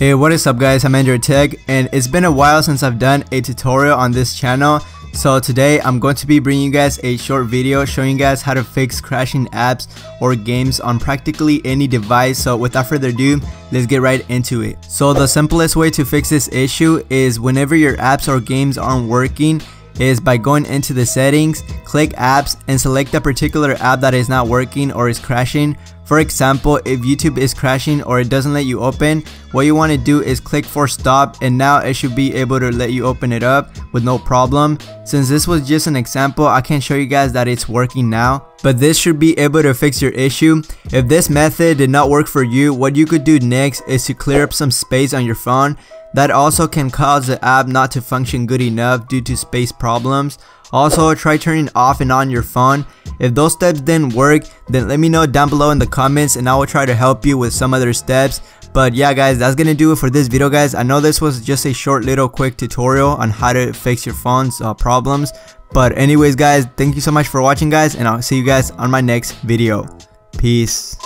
Hey, what is up guys, I'm Android Tech, and it's been a while since I've done a tutorial on this channel. So today I'm going to be bringing you guys a short video showing you guys how to fix crashing apps or games on practically any device. So without further ado, let's get right into it. So the simplest way to fix this issue is whenever your apps or games aren't working is by going into the settings, click apps, and select the particular app that is not working or is crashing. For example, if YouTube is crashing or it doesn't let you open, what you want to do is click for stop, and now it should be able to let you open it up with no problem. Since this was just an example, I can't show you guys that it's working now, but this should be able to fix your issue. If this method did not work for you, what you could do next is to clear up some space on your phone. That also can cause the app not to function good enough due to space problems. Also, try turning off and on your phone. If those steps didn't work, then let me know down below in the comments and I will try to help you with some other steps. But yeah guys, that's gonna do it for this video guys. I know this was just a short little quick tutorial on how to fix your phone's problems. But anyways guys, thank you so much for watching guys, and I'll see you guys on my next video. Peace.